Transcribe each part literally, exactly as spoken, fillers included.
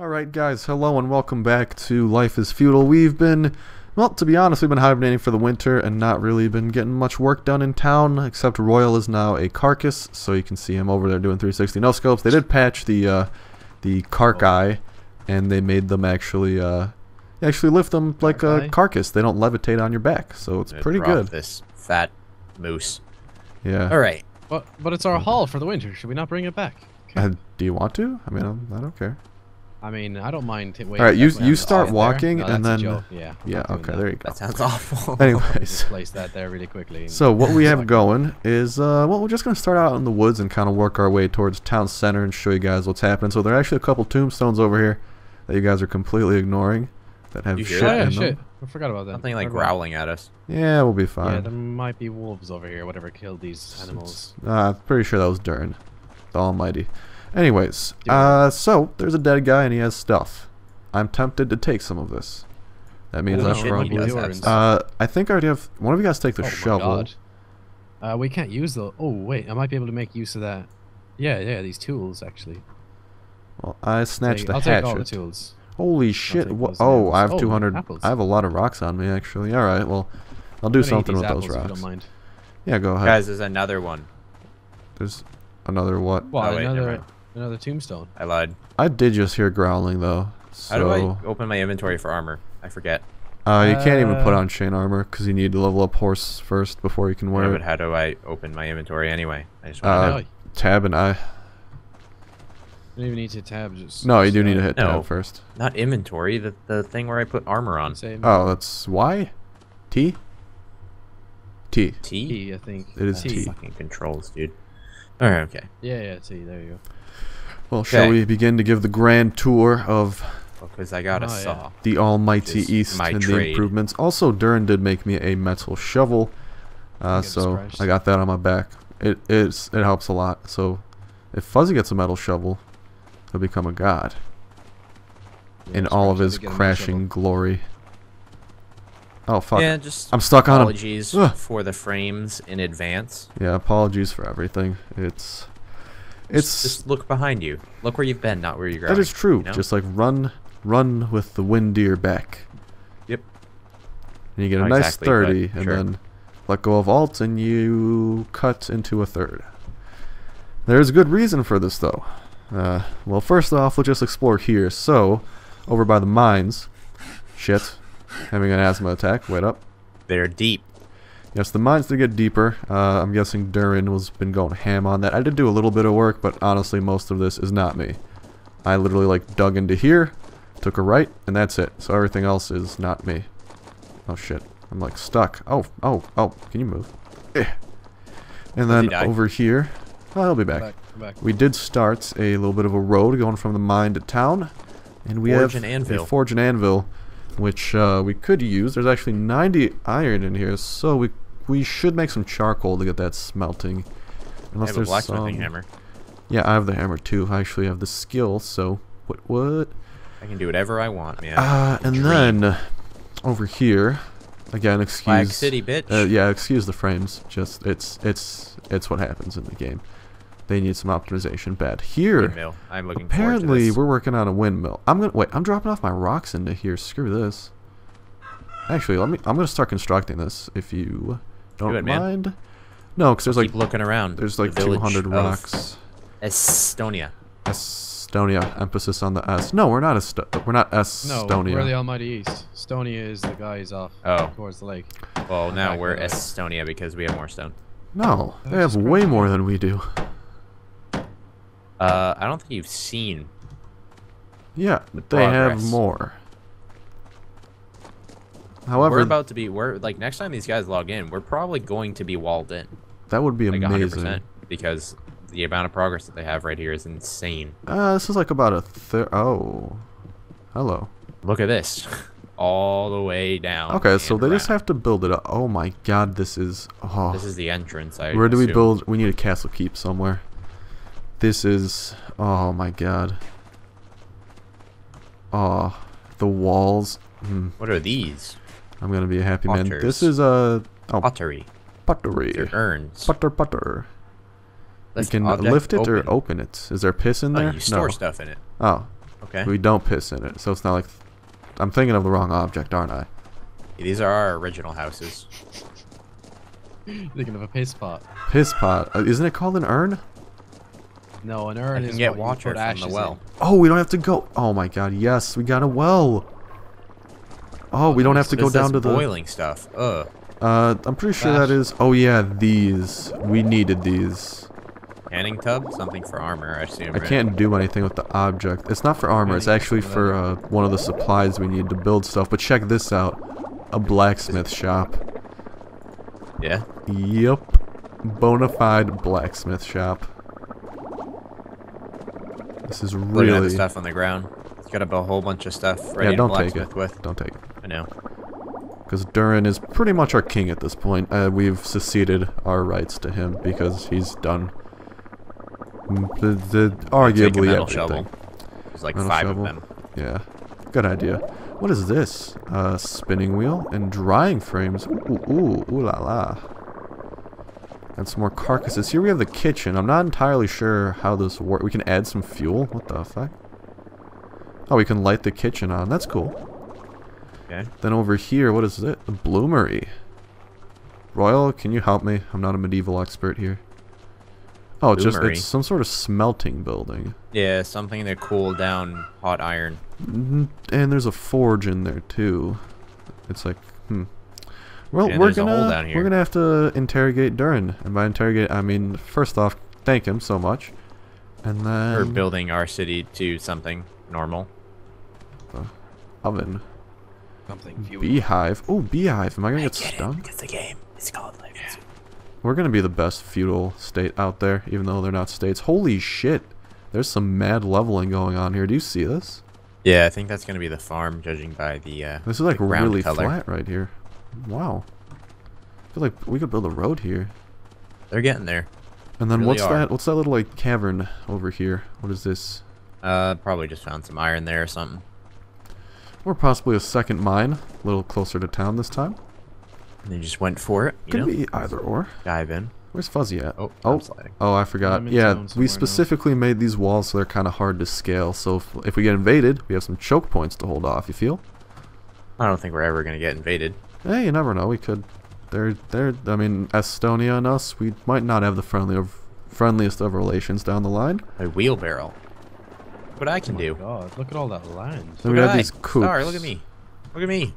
Alright guys, hello and welcome back to Life is Feudal. We've been, well, to be honest, we've been hibernating for the winter and not really been getting much work done in town, except Royal is now a carcass, so you can see him over there doing three sixty no-scopes. They did patch the uh, the carc eye, and they made them actually, uh, actually lift them like a carcass. They don't levitate on your back, so it's pretty good. This fat moose. Yeah. Alright. But, but it's our haul for the winter. Should we not bring it back? Okay. Uh, do you want to? I mean, I'm, I don't care. I mean, I don't mind. Wait, all right, you you start walking, no, and then yeah, yeah, okay, that. There you go. That sounds awful. Anyways, place that there really quickly. So what we have going is, uh, well, we're just gonna start out in the woods and kind of work our way towards town center and show you guys what's happening. So there are actually a couple tombstones over here that you guys are completely ignoring that have you shit in oh, yeah, them. Shit. I forgot about that. Something like Remember? growling at us. Yeah, we'll be fine. Yeah, there might be wolves over here. Whatever killed these animals. I'm uh, pretty sure that was Durin, the Almighty. Anyways, uh, so there's a dead guy and he has stuff. I'm tempted to take some of this. That means I probably. Uh, I think I already have. One of you guys take the oh shovel. Uh, we can't use the. Oh wait, I might be able to make use of that. Yeah, yeah, these tools actually. Well, I snatched the hatchet. I'll take all the tools. Holy shit! Oh, I have two hundred. I have a lot of rocks on me actually. All right, well, I'll do something with those rocks. If you don't mind. Yeah, go ahead. Guys, there's another one. There's another what? Well, another. Another tombstone. I lied. I did just hear growling though. So... How do I open my inventory for armor? I forget. Uh, you can't uh... even put on chain armor because you need to level up horse first before you can wear yeah, it. But how do I open my inventory anyway? I just want uh, to know. Tab and I. You don't even need to tab. Just no, you do need to hit no, tab first. Not inventory. The the thing where I put armor on. Same. Oh, that's Y, T, T. T. T. I think. It is that's T. Fucking controls, dude. All right. Okay. Yeah. Yeah. T. There you go. Well, okay. Shall we begin to give the grand tour of because I got a saw. The Almighty East and trade. The improvements. Also, Durin did make me a metal shovel, uh, so surprised. I got that on my back. It is it helps a lot. So, if Fuzzy gets a metal shovel, he'll become a god yeah, in all of his crashing glory. Oh fuck! Yeah, just I'm stuck on him. Apologies for the frames in advance. Yeah, apologies for everything. It's It's, just look behind you. Look where you've been, not where you're going. That is true. You know? Just like run, run with the wind at your back. Yep. And you get a not nice exactly, thirty, and sure. Then let go of alt, and you cut into a third. There's good reason for this, though. Uh, well, first off, we'll just explore here. So, over by the mines, shit, having an asthma attack. Wait up. They're deep. Yes, the mines did get deeper. Uh, I'm guessing Durin was been going ham on that. I did do a little bit of work, but honestly, most of this is not me. I literally like dug into here, took a right, and that's it. So everything else is not me. Oh shit! I'm like stuck. Oh, oh, oh! Can you move? Eh. And then over here, oh, he'll be back. Come back, come back. We did start a little bit of a road going from the mine to town, and we forge have an anvil. A forge and anvil. Which uh, we could use. There's actually ninety iron in here, so we we should make some charcoal to get that smelting. Unless I have there's a blacksmithing some... hammer. Yeah, I have the hammer too. I actually have the skill, so what? What? I can do whatever I want, man. Uh, and dream. Then over here, again, excuse. Flag City, bitch. Uh, yeah, excuse the frames. Just it's it's it's what happens in the game. They need some optimization. Bad here. Windmill. I'm looking apparently, forward to this. We're working on a windmill. I'm gonna wait. I'm dropping off my rocks into here. Screw this. Actually, let me. I'm gonna start constructing this. If you don't do it, mind. Man. No, because there's like keep looking around. There's like the two hundred rocks. Estonia. Estonia. Emphasis on the S. No, we're not Estonia. We're not Estonia. No, we're the Almighty East. Estonia is the guys off oh. towards the lake. Well, now back we're Estonia because we have more stone. No, they have way more than we do. Uh, I don't think you've seen. Yeah, the they progress. Have more. However, we're about to be. We're like next time these guys log in, we're probably going to be walled in. That would be like amazing. one hundred percent, because the amount of progress that they have right here is insane. Uh, this is like about a third. Oh, hello. Look at this, all the way down. Okay, so they around. Just have to build it up. Oh my God, this is. Oh. This is the entrance. I Where do assume. we build? We need a castle keep somewhere. This is, oh my God. Oh, the walls. Mm. What are these? I'm gonna be a happy Potters. man. This is a oh, pottery. Pottery. They're urns. Putter putter. That's you can lift it open. or open it. Is there piss in there? Oh, you store no. stuff in it. Oh, Okay. We don't piss in it, so it's not like... I'm thinking of the wrong object, aren't I? Yeah, these are our original houses. Thinking of a piss pot. Piss pot. Uh, isn't it called an urn? No, an urn is get water from the well. In. Oh, we don't have to go. Oh my God! Yes, we got a well. Oh, oh we don't have to go down to the boiling stuff. Ugh. Uh, I'm pretty sure Gosh. that is. Oh yeah, these. We needed these. Canning tub, something for armor, I assume. I right? can't do anything with the object. It's not for armor. It's actually for uh, one of the supplies we need to build stuff. But check this out, a blacksmith shop. Yeah. Yep. Bonafide blacksmith shop. This is really... Looking at the stuff on the ground. It's got a whole bunch of stuff ready yeah, don't to take it. With. Don't take it. I know. Because Durin is pretty much our king at this point. Uh, we've seceded our rights to him because he's done the, the, arguably everything. Shovel. There's like metal five shovel. of them. Yeah. Good idea. What is this? Uh, spinning wheel and drying frames. Ooh, ooh, ooh, ooh la la. And some more carcasses. Here we have the kitchen. I'm not entirely sure how this works. We can add some fuel. What the fuck? Oh, we can light the kitchen on. That's cool. Okay. Then over here, what is it? The bloomery. Royal, can you help me? I'm not a medieval expert here. Oh, it's just it's some sort of smelting building. Yeah, something to cool down hot iron. And there's a forge in there too. It's like, hmm. Well, yeah, we're gonna we're gonna have to interrogate Durin, and by interrogate I mean first off thank him so much, and then we're building our city to something normal. Uh, oven. Something. Fuel. Beehive. Oh, beehive. Am I gonna I get, get stung? It's the game. It's called life. Yeah. We're gonna be the best feudal state out there, even though they're not states. Holy shit! There's some mad leveling going on here. Do you see this? Yeah, I think that's gonna be the farm, judging by the. Uh, this is like really color. flat right here. Wow, I feel like we could build a road here. They're getting there. And then really what's are. that? What's that little like cavern over here? What is this? Uh, probably just found some iron there or something. Or possibly a second mine, a little closer to town this time. And they just went for it. You could know? be either or. Dive in. Where's Fuzzy at? Oh, oh, oh I forgot. Yeah, we specifically now. made these walls so they're kind of hard to scale. So if, if we get invaded, we have some choke points to hold off. You feel? I don't think we're ever gonna get invaded. Hey, you never know. We could. They're, they're. I mean, Estonia and us. We might not have the friendly of, friendliest of relations down the line. A wheelbarrow. What I can oh do. God, look at all that lines. Then we have I? these coops. Sorry, look at me. Look at me.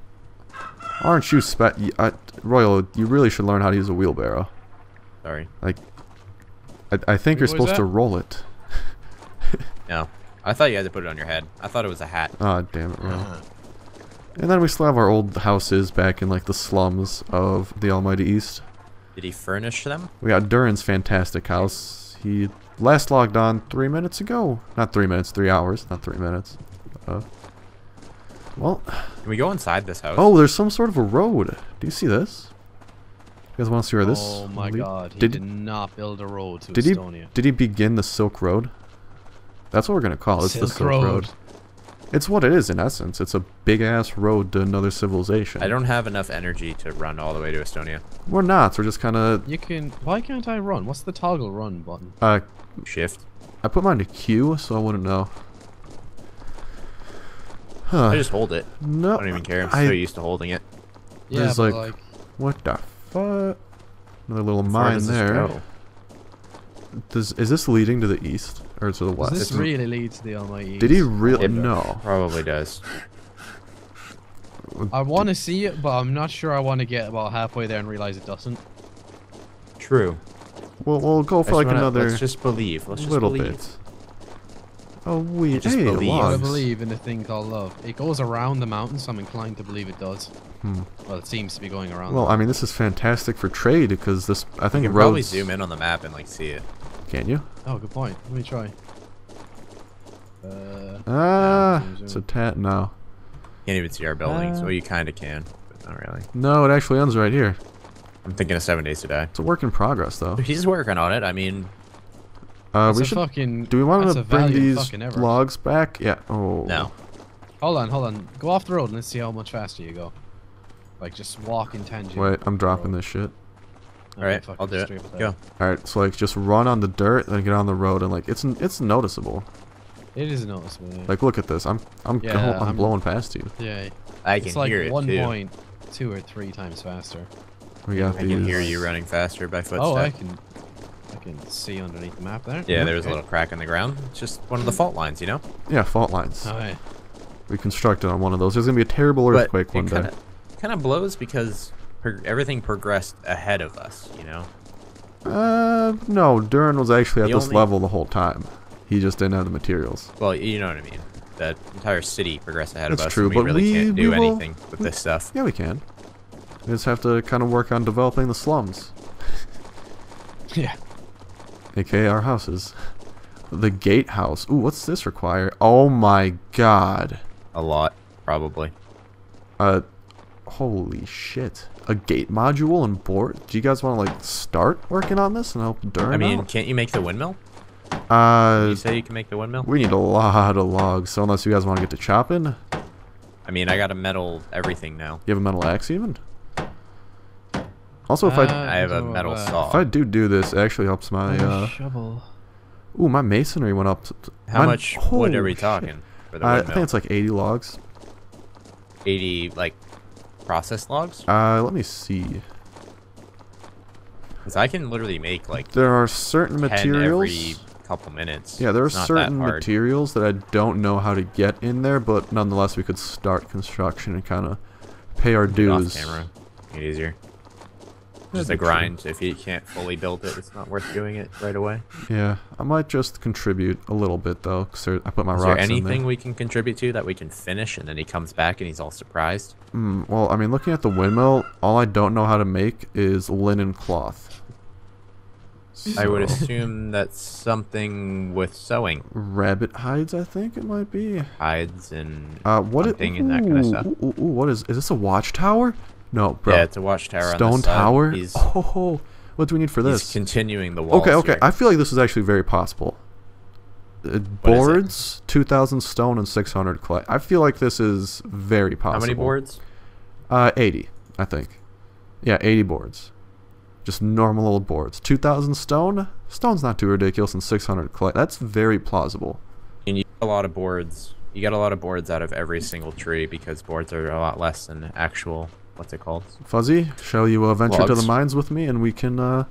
Aren't you spe I, Royal? You really should learn how to use a wheelbarrow. Sorry. Like, I, I think Wait, you're supposed to roll it. No, I thought you had to put it on your head. I thought it was a hat. Oh damn it, Royal. Uh-huh. And then we still have our old houses back in like the slums of the Almighty East. Did he furnish them? We got Durin's fantastic house. He last logged on three minutes ago. Not three minutes, three hours, not three minutes. Uh, well. Can we go inside this house? Oh, there's some sort of a road. Do you see this? You guys want to see where this? Oh my lead? God! He did, did not build a road to did Estonia. He, did he begin the Silk Road? That's what we're gonna call it. It's Silk the Silk Road. Road. It's what it is in essence. It's a big-ass road to another civilization. I don't have enough energy to run all the way to Estonia. We're not. We're just kind of... You can... Why can't I run? What's the toggle run button? Uh, Shift. I put mine to Q, so I wouldn't know. Huh. I just hold it. No, I don't even care. I'm I, so used to holding it. Yeah, There's like, like... What the fuck? Another little mine there. Does, is this leading to the east? Or to the west? Does this really lead to the Almighty East? Did he really? No. Probably does. I want to see it, but I'm not sure I want to get about halfway there and realize it doesn't. True. Well, we'll go for like wanna, another let's just believe. Let's just little believe. bit. Oh, we just hey, believe. I believe in a thing called love. It goes around the mountain, so I'm inclined to believe it does. Hmm. Well, it seems to be going around. Well, I mean, this is fantastic for trade because this. I think you can probably zoom in on the map and like see it. Can you? Oh, good point. Let me try. Uh, ah, no, it's a tat now. Can't even see our buildings. Uh, well, you kind of can, but not really. No, it actually ends right here. I'm thinking of seven days to die. It's a work in progress, though. He's working on it. I mean, uh, we should. Fucking, do we want to bring these logs back? Yeah. Oh. No. Hold on, hold on. Go off the road and let's see how much faster you go. Like just walk in tangent. Wait, I'm dropping this shit. All right, I'll do it. Go. All right, so like just run on the dirt and get on the road and like it's it's noticeable. It is noticeable. Like, look at this. I'm I'm yeah, I'm, I'm blowing past you. Yeah. I can like hear it one too. Point two or three times faster. We got I these. can hear you running faster by footsteps. Oh, I can. I can see underneath the map there. Yeah, yeah. There's a little crack in the ground. It's just one of the fault lines, you know. Yeah, fault lines. Oh, yeah. We constructed on one of those. There's gonna be a terrible earthquake but one kinda, day. Kind of blows because pro everything progressed ahead of us, you know. Uh, no. Durin was actually at the this only... level the whole time. He just didn't have the materials. Well, you know what I mean. The entire city progressed ahead That's of us. That's true, and we but really we can't do we will, anything with we, this stuff. Yeah, we can. We just have to kind of work on developing the slums. Yeah. A K A our houses. The gatehouse. Ooh, what's this require? Oh my god. A lot, probably. Uh, holy shit. A gate module and board? Do you guys want to, like, start working on this and help Durin I mean, out? Can't you make the windmill? Uh, you say you can make the windmill? We need a lot of logs, so unless you guys want to get to chopping. I mean, I got a metal everything now. You have a metal axe even? Also, if uh, I... I have a metal uh, saw. If I do do this, it actually helps my... Uh, shovel. Ooh, my masonry went up. How my, much wood are we talking for the windmill? I think it's like eighty logs. eighty, like, processed logs? Uh, let me see. Because I can literally make, like, there are certain materials... Every couple minutes. Yeah, there are certain materials that I don't know how to get in there, but nonetheless, we could start construction and kind of pay our dues. Off camera. Make it easier. Just a grind. If you can't fully build it, it's not worth doing it right away. Yeah, I might just contribute a little bit though, because I put my rocks in there. Is there anything we can contribute to that we can finish, and then he comes back and he's all surprised? Mm, well, I mean, looking at the windmill, all I don't know how to make is linen cloth. So. I would assume that's something with sewing. Rabbit hides, I think it might be. Hides and uh, what hunting it, ooh, and that kind of stuff. Ooh, ooh, what is? Is this a watchtower? No, bro. Yeah, it's a watchtower. Stone on tower. He's, oh, what do we need for this? He's continuing the wall. Okay, okay. Here. I feel like this is actually very possible. Uh, boards, two thousand stone and six hundred clay. I feel like this is very possible. How many boards? Uh, eighty, I think. Yeah, eighty boards. Just normal old boards. Two thousand stone. Stone's not too ridiculous, and six hundred clay. That's very plausible. You need a lot of boards. You got a lot of boards out of every single tree because boards are a lot less than actual. What's it called? Fuzzy, shall you uh, venture Logs. to the mines with me, and we can uh,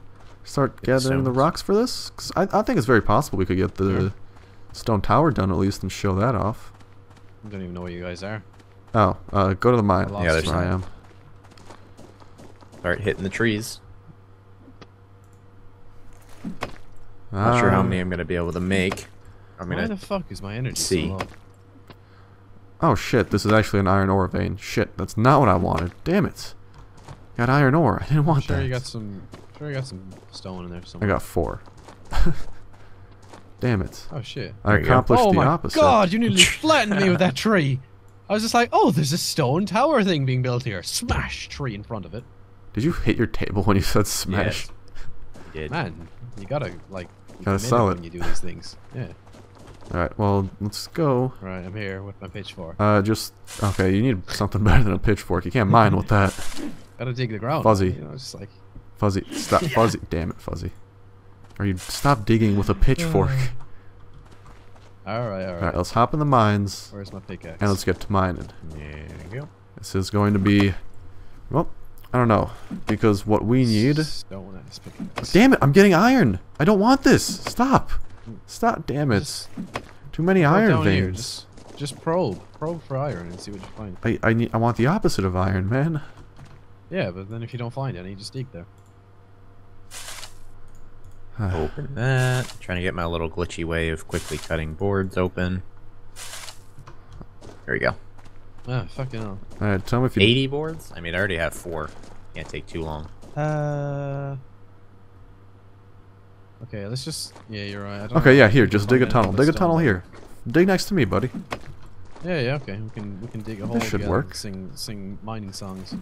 start gathering the rocks for this? 'Cause I, I think it's very possible we could get the yeah. stone tower done at least and show that off. I don't even know where you guys are. Oh, uh, go to the mine. Yeah, that's where I am. Start hitting the trees. Um, Not sure how many I'm gonna be able to make. I'm gonna. Why the fuck is my energy so low? Oh shit, this is actually an iron ore vein. Shit, that's not what I wanted. Damn it. Got iron ore. I didn't want sure that. You got some, sure you got some stone in there somewhere. I got four. Damn it. Oh shit. I there accomplished oh, the opposite. Oh my god, you nearly flattened me with that tree. I was just like, oh, there's a stone tower thing being built here. Smash tree in front of it. Did you hit your table when you said smash? Yes. You did. Man, you gotta, like, you gotta sell it when you do these things. Yeah. Alright, well, let's go. Alright, I'm here with my pitchfork. Uh, just... Okay, you need something better than a pitchfork. You can't mine with that. Gotta dig the ground. Fuzzy. You know, just like... Fuzzy. Stop. Fuzzy. Damn it, Fuzzy. Or you stop digging with a pitchfork. Alright, alright. Alright, let's hop in the mines. Where's my pickaxe? And let's get to mining. There you go. This is going to be... Well, I don't know. Because what we need... Don't want to pickaxe. Damn it, I'm getting iron! I don't want this! Stop! Stop, damn it. Just Too many iron veins. Just, just probe. Probe for iron and see what you find. I, I, need, I want the opposite of iron, man. Yeah, but then if you don't find any, you just dig there. Open that. Trying to get my little glitchy way of quickly cutting boards open. There we go. Ah, fucking hell. Alright, tell me if you... eighty boards? I mean, I already have four. Can't take too long. Uh... Okay, let's just... Yeah, you're right. I don't okay, know yeah, here. Just dig a tunnel. Dig a tunnel here. Dig next to me, buddy. Yeah, yeah, okay. We can we can dig a hole. This should work. And sing, sing mining songs.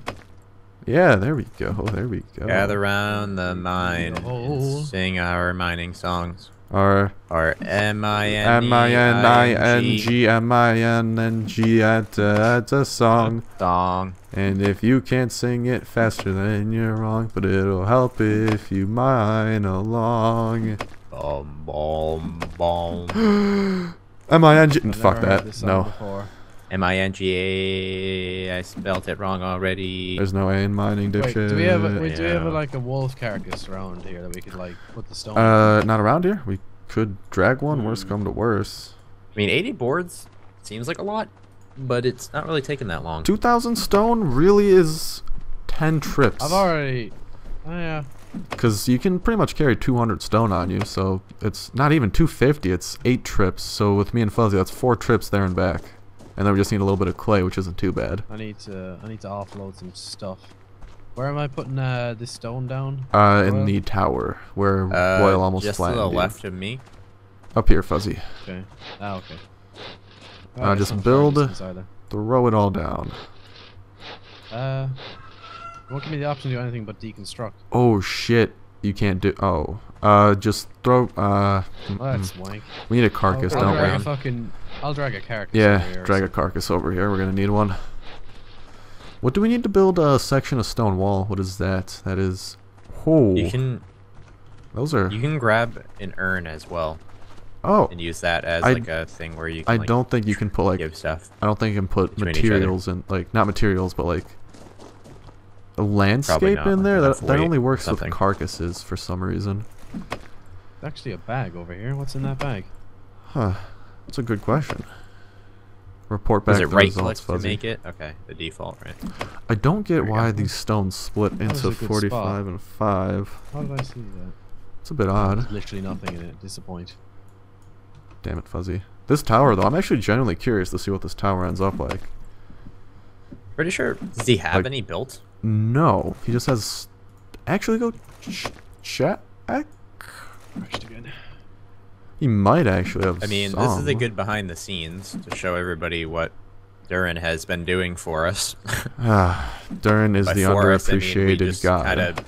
Yeah, there we go. There we go. Gather round the mine and sing our mining songs. Our... Our M I N I N G M I N G That's a song. Song. And if you can't sing it faster, then you're wrong. But it'll help if you mine along. Boom, boom, boom. M I N G A. Fuck that. No. M I N G A. I spelt it wrong already. There's no A in mining, dipshit. Wait, do we have, a, wait, yeah. do we have a, like a wolf carcass around here that we could like put the stone? Uh, in? Not around here. We could drag one. Mm. Worse come to worse. I mean, eighty boards seems like a lot, but it's not really taking that long. two thousand stone really is ten trips. I've already. Oh yeah. Because you can pretty much carry two hundred stone on you, so it's not even two fifty, it's eight trips. So with me and Fuzzy, that's four trips there and back. And then we just need a little bit of clay, which isn't too bad. I need to I need to offload some stuff. Where am I putting uh, this stone down? Uh, in the tower, where uh, Royal almost just flattened. Just to the left of me? Up here, Fuzzy. Okay. Ah, okay. Oh, uh, just build, throw it all down. Uh... It won't give me the option to do anything but deconstruct. Oh shit, you can't do. Oh, uh, just throw. Uh, mm-mm. Well, that's wank. We need a carcass, I'll, I'll don't drag we? A fucking, I'll drag a carcass. Yeah, over here drag a carcass over here. We're gonna need one. What do we need to build a section of stone wall? What is that? That is. Oh. You can. Those are. You can grab an urn as well. Oh. And use that as I, like a thing where you. Can, I like, don't think you can put like. Give stuff. I don't think you can put materials and like not materials, but like. A landscape in there? That, that only works something. With carcasses for some reason. There's actually a bag over here. What's in that bag? Huh. That's a good question. Report back the results, Fuzzy. Is it right-click to make it? Okay, the default, right? I don't get why these stones split into forty-five and five. How did I see that? It's a bit odd. There's literally nothing in it. Disappoint. Damn it, Fuzzy. This tower, though, I'm actually genuinely curious to see what this tower ends up like. Pretty sure. Does he have like, any built? No, he just has. Actually, go ch check. He might actually have. I mean, some. This is a good behind the scenes to show everybody what Durin has been doing for us. Ah, Durin is By the underappreciated us, I mean, we just guy. Kind of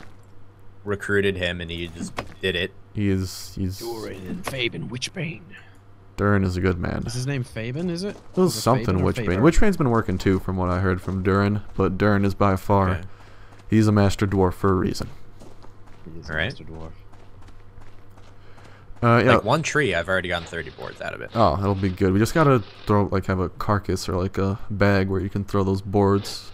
recruited him, and he just did it. He is. He's. Durin, Fabin Witchbane. Durin is a good man. Is his name Fabin, is it? It was something Witchbane. Witchbane's been working too, from what I heard from Durin, but Durin is by far... Okay. He's a master dwarf for a reason. He is a right. master dwarf. Uh, yeah. Like one tree, I've already gotten thirty boards out of it. Oh, that'll be good. We just gotta throw, like, have a carcass or, like, a bag where you can throw those boards.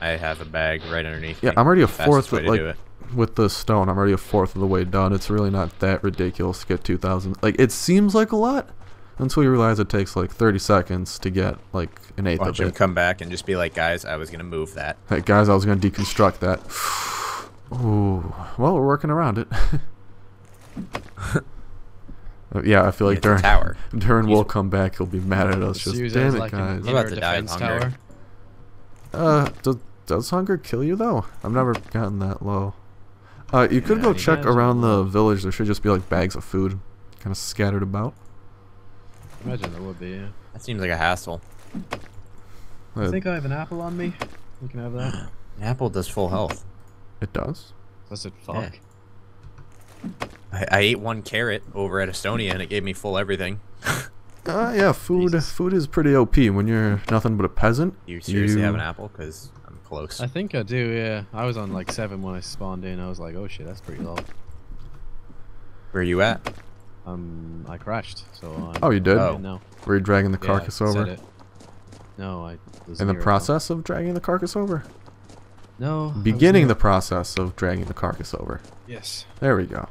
I have a bag right underneath Yeah, me. I'm already a fourth of, like... It. With the stone, I'm already a fourth of the way done. It's really not that ridiculous to get two thousand. Like, it seems like a lot... Until you realize it takes like thirty seconds to get like an eighth Watch of it. Watch him come back and just be like, guys, I was going to move that. Hey, guys, I was going to deconstruct that. Ooh. Well, we're working around it. Yeah, I feel like Durin, tower. Durin will come back. He'll be mad at us. Just, damn it, like guys. What about the die of hunger? Uh, does, does hunger kill you, though? I've never gotten that low. Uh, You yeah, could go check imagine. around the village. There should just be like bags of food kind of scattered about. Imagine that would be, yeah. That seems like a hassle. I think I have an apple on me. You can have that. An apple does full health. It does? Does it fuck? Yeah. I, I ate one carrot over at Estonia and it gave me full everything. uh, yeah, food Jesus. Food is pretty O P when you're nothing but a peasant. You seriously you... have an apple? Because I'm close. I think I do, yeah. I was on like seven when I spawned in. I was like, oh shit, that's pretty low. Where are you at? Um, I crashed, so. I'm oh, you did? Oh. No. Were you dragging the carcass yeah, over? It. No, I. Was in the process of dragging the carcass over? No. Beginning the process of dragging the carcass over. Yes. There we go.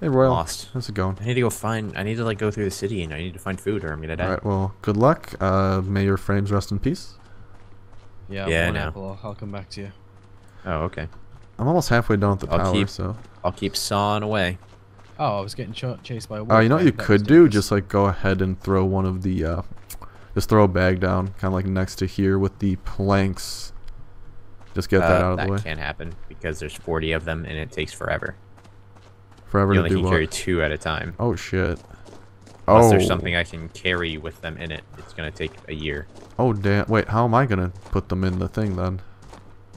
Hey, Royal. Lost. How's it going? I need to go find. I need to like go through the city, and I need to find food, or I'm gonna die. All right. Well, good luck. Uh, may your frames rest in peace. Yeah. Yeah. One no. apple. I'll come back to you. Oh, okay. I'm almost halfway done with the I'll tower, keep, so. I'll keep sawing away. Oh, I was getting ch chased by a wolf. Oh, uh, you know what you could do? Just like go ahead and throw one of the, uh, just throw a bag down, kind of like next to here with the planks. Just get uh, that out of the way. That can't happen because there's forty of them and it takes forever. Forever you to do what? You only can carry two at a time. Oh shit. Oh. Unless there's something I can carry with them in it, it's gonna take a year. Oh damn! Wait, how am I gonna put them in the thing then?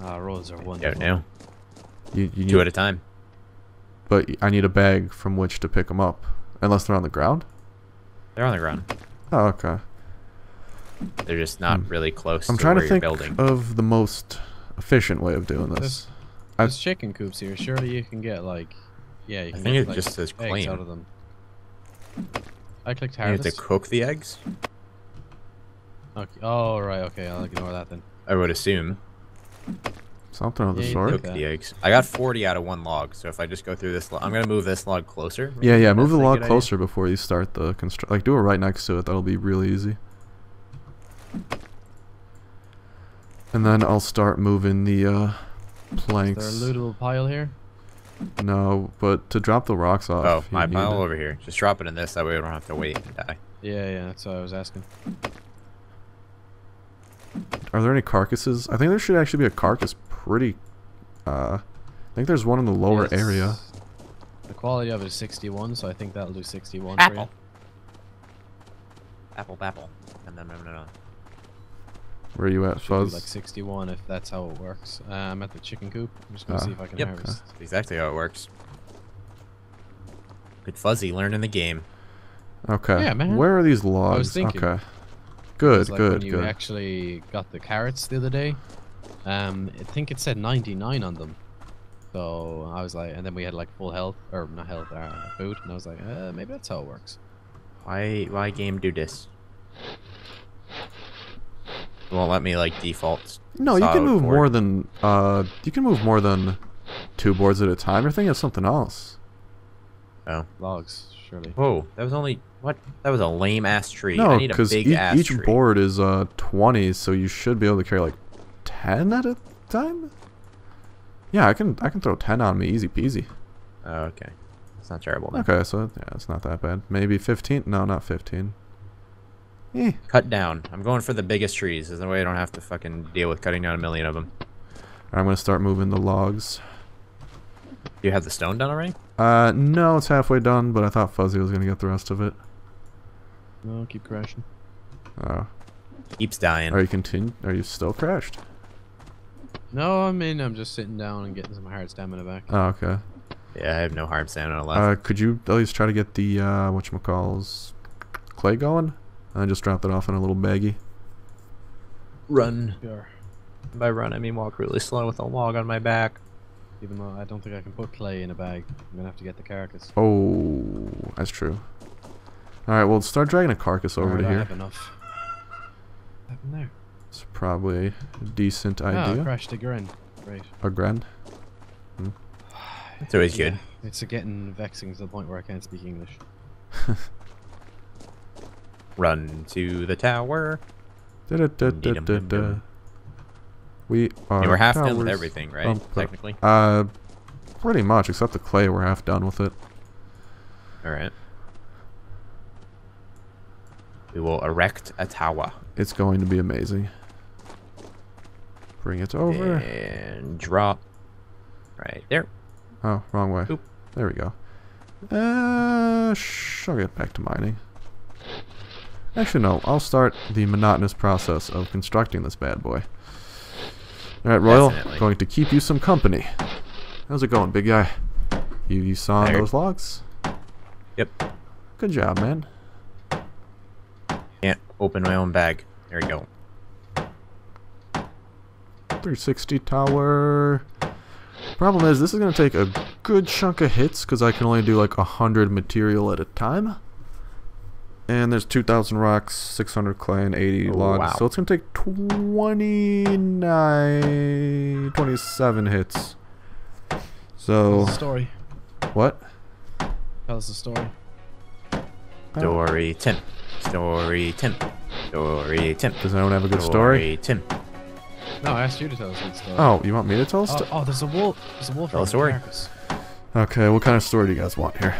Ah, uh, rolls are wonderful. I don't know. You, you two at a time. But I need a bag from which to pick them up. Unless they're on the ground? They're on the ground. Oh, okay. They're just not hmm. really close I'm to trying where to think you're building. Of the most efficient way of doing this. There's, there's chicken coops here. Surely you can get, like... Yeah, you can I think get, it like, just says clean. Out of them. I clicked harvest. You need to cook the eggs? Okay. Oh, right. Okay, I'll ignore that then. I would assume. Something of the yeah, sort. Cook the eggs. I got forty out of one log, so if I just go through this log, I'm going to move this log closer. Right? Yeah, yeah, move That's the log closer idea. Before you start the construct. Like, do it right next to it. That'll be really easy. And then I'll start moving the uh, planks. Is there a lootable pile here? No, but to drop the rocks off. Oh, my pile it. over here. Just drop it in this, that way we don't have to wait and die. Yeah, yeah, that's what I was asking. Are there any carcasses? I think there should actually be a carcass pretty... Uh, I think there's one in the lower yeah, area. The quality of it is sixty-one, so I think that'll do sixty-one apple. for you. Apple, apple. And then, no, no, no. Where are you at, Fuzz? Like sixty-one, if that's how it works. Uh, I'm at the chicken coop. I'm just gonna uh, see if I can yep. harvest. That's exactly how it works. Good Fuzzy, learning the game. Okay. Yeah, man. Where are these logs? I was thinking. Okay. Good, like good, when you good. You actually got the carrots the other day. Um, I think it said ninety-nine on them. So I was like, and then we had like full health, or not health, uh, food, and I was like, uh, maybe that's how it works. Why, why game do this? It won't let me like default. No, you can move board. more than uh, you can move more than two boards at a time. You're thinking of something else. Oh, logs, surely. Whoa, that was only. What? That was a lame ass tree. No, I need a big e ass each tree. board is uh twenty, so you should be able to carry like ten at a time. Yeah, I can I can throw ten on me, easy peasy. Oh, okay, it's not terrible. Then. Okay, so yeah, it's not that bad. Maybe fifteen? No, not fifteen. Eh. Cut down. I'm going for the biggest trees. There's no way I don't have to fucking deal with cutting down a million of them. Right, I'm gonna start moving the logs. Do you have the stone done already? Uh, no, it's halfway done, but I thought Fuzzy was gonna get the rest of it. No, keep crashing. Oh. Keeps dying. Are you continu- Are you still crashed? No, I mean, I'm just sitting down and getting some hard stamina back. Oh, okay. Yeah, I have no hard stamina left. Uh, could you at least try to get the, uh, whatchamacall's clay going? I just dropped it off in a little baggie. Run. Sure. By run, I mean walk really slow with a log on my back. Even though I don't think I can put clay in a bag. I'm gonna have to get the carcass. Oh, that's true. Alright, well, start dragging a carcass over right, to I here. I have enough. What happened there? It's probably a decent oh, idea. I crashed a grin. Great. A grin? Hmm. It's always yeah. good. It's a getting vexing to the point where I can't speak English. Run to the tower. Da, da, da, da, da, da. We are yeah, we're half towers. done with everything, right? Um, Technically? Uh, pretty much, except the clay, we're half done with it. Alright. We will erect a tower. It's going to be amazing. Bring it over. And drop. Right there. Oh, wrong way. Oop. There we go. Uh, I'll get back to mining. Actually, no. I'll start the monotonous process of constructing this bad boy. Alright, Royal. Definitely. Going to keep you some company. How's it going, big guy? You, you sawing those logs? Yep. Good job, man. Can't open my own bag. There we go. three sixty tower. Problem is, this is going to take a good chunk of hits because I can only do like one hundred material at a time. And there's two thousand rocks, six hundred clay, and eighty oh, logs. Wow. So it's going to take twenty-nine, twenty-seven hits. So... Tell us the story. What? Tell us the story. Story Tim. Story Tim. Story Tim. Does anyone have a good story? Story Tim. No, I asked you to tell us a good story. Oh, you want me to tell a story? Oh, oh, there's a wolf. There's a wolf. Tell a story. America's. Okay, what kind of story do you guys want here?